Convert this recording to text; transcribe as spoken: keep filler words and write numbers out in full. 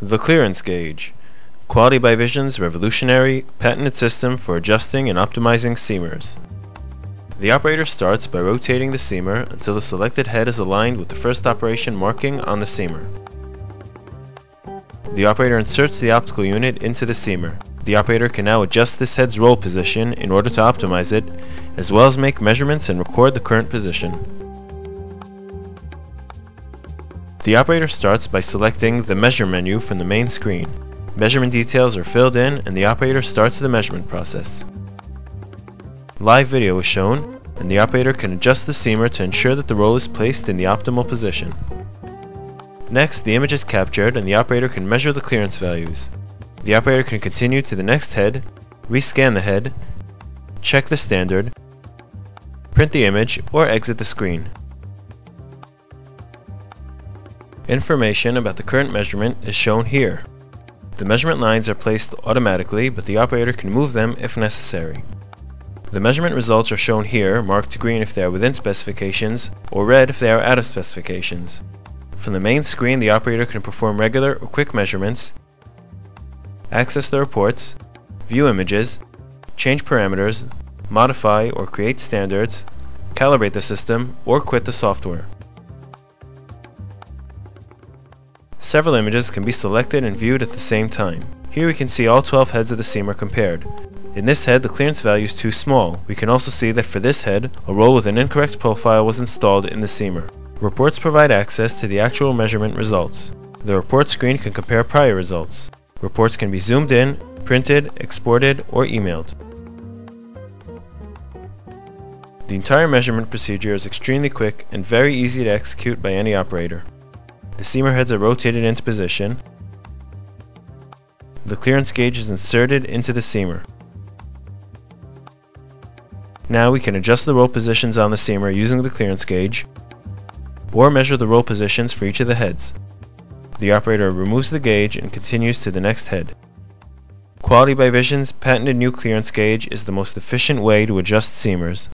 The Clearance Gauge, Quality by Vision's revolutionary, patented system for adjusting and optimizing seamers. The operator starts by rotating the seamer until the selected head is aligned with the first operation marking on the seamer. The operator inserts the optical unit into the seamer. The operator can now adjust this head's roll position in order to optimize it, as well as make measurements and record the current position. The operator starts by selecting the Measure menu from the main screen. Measurement details are filled in and the operator starts the measurement process. Live video is shown, and the operator can adjust the seamer to ensure that the roll is placed in the optimal position. Next, the image is captured and the operator can measure the clearance values. The operator can continue to the next head, rescan the head, check the standard, print the image, or exit the screen. Information about the current measurement is shown here. The measurement lines are placed automatically, but the operator can move them if necessary. The measurement results are shown here, marked green if they are within specifications, or red if they are out of specifications. From the main screen, the operator can perform regular or quick measurements, access the reports, view images, change parameters, modify or create standards, calibrate the system, or quit the software. Several images can be selected and viewed at the same time. Here we can see all twelve heads of the seamer compared. In this head, the clearance value is too small. We can also see that for this head, a roll with an incorrect profile was installed in the seamer. Reports provide access to the actual measurement results. The report screen can compare prior results. Reports can be zoomed in, printed, exported, or emailed. The entire measurement procedure is extremely quick and very easy to execute by any operator. The seamer heads are rotated into position. The clearance gauge is inserted into the seamer. Now we can adjust the roll positions on the seamer using the clearance gauge, or measure the roll positions for each of the heads. The operator removes the gauge and continues to the next head. Quality by Vision's patented new clearance gauge is the most efficient way to adjust seamers.